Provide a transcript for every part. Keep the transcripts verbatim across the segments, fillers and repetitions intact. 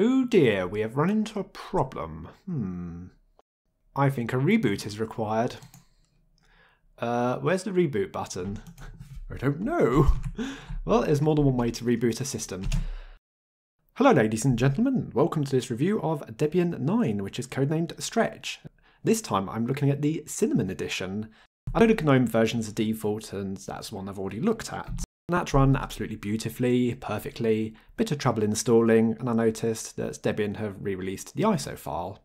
Oh dear, we have run into a problem. Hmm. I think a reboot is required. Uh, where's the reboot button? I don't know. Well, there's more than one way to reboot a system. Hello ladies and gentlemen, welcome to this review of Debian nine, which is codenamed Stretch. This time I'm looking at the Cinnamon edition. I know the GNOME version's a default and that's one I've already looked at. And that's run absolutely beautifully, perfectly, bit of trouble installing, and I noticed that Debian have re-released the I S O file.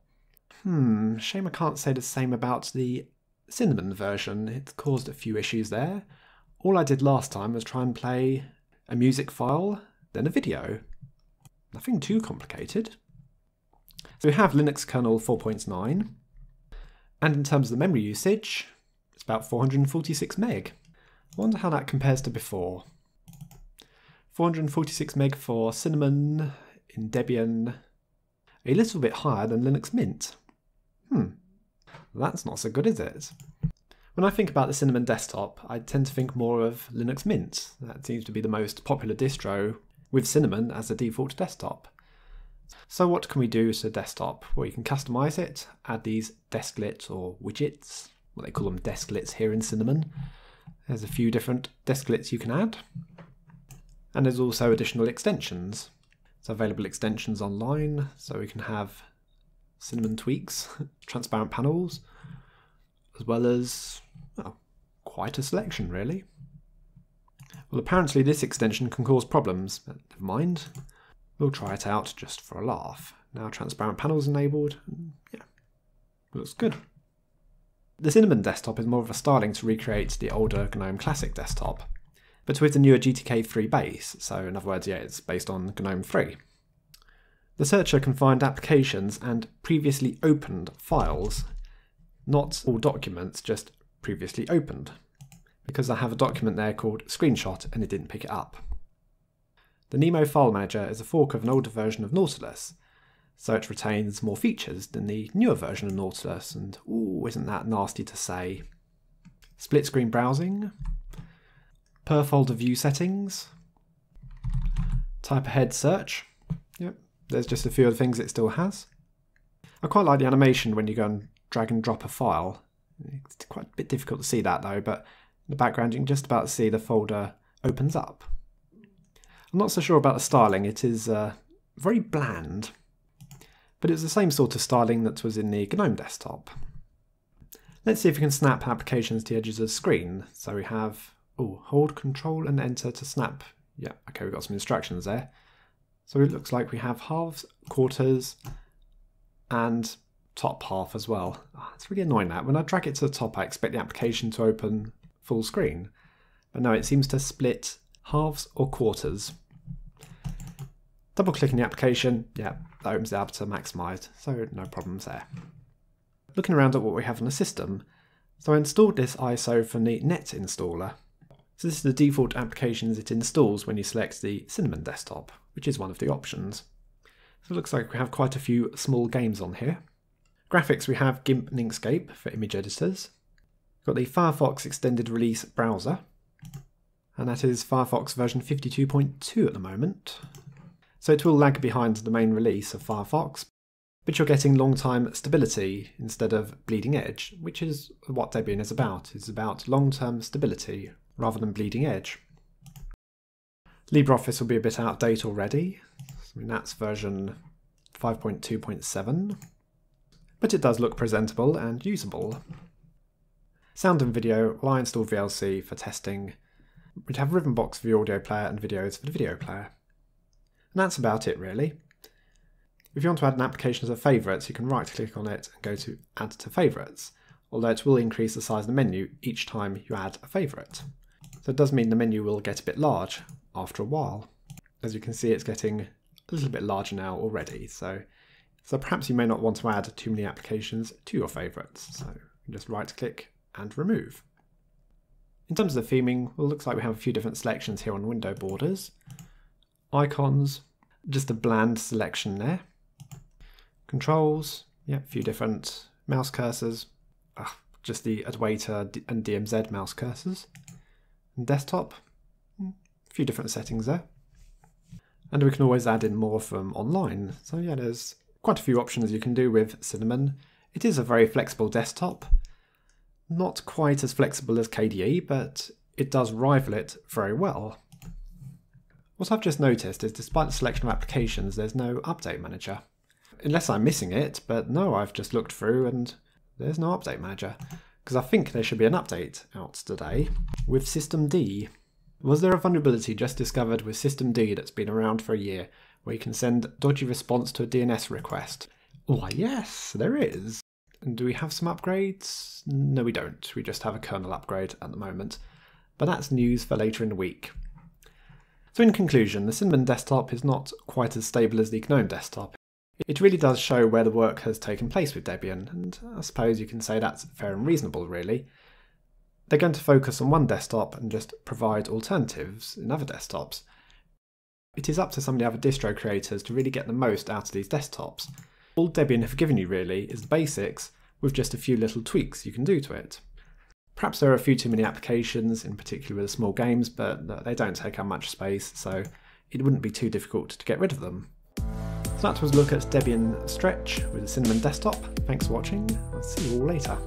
Hmm, shame I can't say the same about the Cinnamon version, it's caused a few issues there. All I did last time was try and play a music file, then a video. Nothing too complicated. So we have Linux kernel four point nine, and in terms of the memory usage, it's about four hundred forty-six meg. I wonder how that compares to before. four hundred forty-six meg for Cinnamon in Debian, a little bit higher than Linux Mint. Hmm, that's not so good, is it? When I think about the Cinnamon desktop, I tend to think more of Linux Mint. That seems to be the most popular distro, with Cinnamon as the default desktop. So what can we do to the desktop? Well, you can customize it, add these desklets or widgets. Well, they call them desklets here in Cinnamon. There's a few different desklets you can add. And there's also additional extensions. It's available extensions online, so we can have Cinnamon tweaks, transparent panels, as well as, well, quite a selection really. Well, apparently this extension can cause problems, but never mind. We'll try it out just for a laugh. Now transparent panels enabled, yeah, looks good. The Cinnamon desktop is more of a styling to recreate the older GNOME Classic desktop, but with the newer G T K three base, so in other words, yeah, it's based on GNOME three. The searcher can find applications and previously opened files, not all documents, just previously opened, because I have a document there called screenshot and it didn't pick it up. The Nemo file manager is a fork of an older version of Nautilus, so it retains more features than the newer version of Nautilus, and ooh, isn't that nasty to say. Split screen browsing, per folder view settings, type ahead search, yep, there's just a few other things it still has. I quite like the animation when you go and drag and drop a file. It's quite a bit difficult to see that though, but in the background you can just about see the folder opens up. I'm not so sure about the styling, it is uh, very bland, but it's the same sort of styling that was in the GNOME desktop. Let's see if we can snap applications to the edges of the screen. So we have, oh, hold control and enter to snap. Yeah, okay, we've got some instructions there. So it looks like we have halves, quarters, and top half as well. Oh, it's really annoying that. When I drag it to the top, I expect the application to open full screen. But no, it seems to split halves or quarters. Double clicking the application, yeah, that opens it up to maximize, so no problems there. Looking around at what we have on the system, so I installed this I S O from the net installer. So this is the default applications it installs when you select the Cinnamon desktop, which is one of the options. So it looks like we have quite a few small games on here. Graphics, we have GIMP and Inkscape for image editors. We've got the Firefox Extended Release browser, and that is Firefox version fifty-two point two at the moment. So it will lag behind the main release of Firefox, but you're getting long-time stability instead of bleeding edge, which is what Debian is about. It's about long-term stability rather than bleeding edge. LibreOffice will be a bit out of date already. I mean, that's version five point two point seven, but it does look presentable and usable. Sound and video, well, I install V L C for testing. We'd have Ribbonbox for the audio player and videos for the video player. And that's about it really. If you want to add an application as a favourites, you can right click on it and go to add to favourites, although it will increase the size of the menu each time you add a favourite. So it does mean the menu will get a bit large after a while. As you can see, it's getting a little bit larger now already, so, so perhaps you may not want to add too many applications to your favourites, so you just right click and remove. In terms of the theming, well, it looks like we have a few different selections here on window borders, icons, just a bland selection there. Controls, yeah, a few different mouse cursors, ugh, just the Adwaita and D M Z mouse cursors. And desktop, a few different settings there. and we can always add in more from online. So yeah, there's quite a few options you can do with Cinnamon. It is a very flexible desktop, not quite as flexible as K D E, but it does rival it very well. What I've just noticed is despite the selection of applications, there's no update manager. Unless I'm missing it, but no, I've just looked through and there's no update manager. Because I think there should be an update out today with systemd. Was there a vulnerability just discovered with systemd that's been around for a year, where you can send dodgy response to a D N S request? Why yes, there is. And do we have some upgrades? No, we don't. We just have a kernel upgrade at the moment. But that's news for later in the week. So in conclusion, the Cinnamon desktop is not quite as stable as the GNOME desktop. It really does show where the work has taken place with Debian, and I suppose you can say that's fair and reasonable, really. They're going to focus on one desktop and just provide alternatives in other desktops. It is up to some of the other distro creators to really get the most out of these desktops. All Debian have given you, really, is the basics, with just a few little tweaks you can do to it. Perhaps there are a few too many applications, in particular with the small games, but they don't take up much space, so it wouldn't be too difficult to get rid of them. So that was a look at Debian Stretch with the Cinnamon desktop. Thanks for watching, I'll see you all later.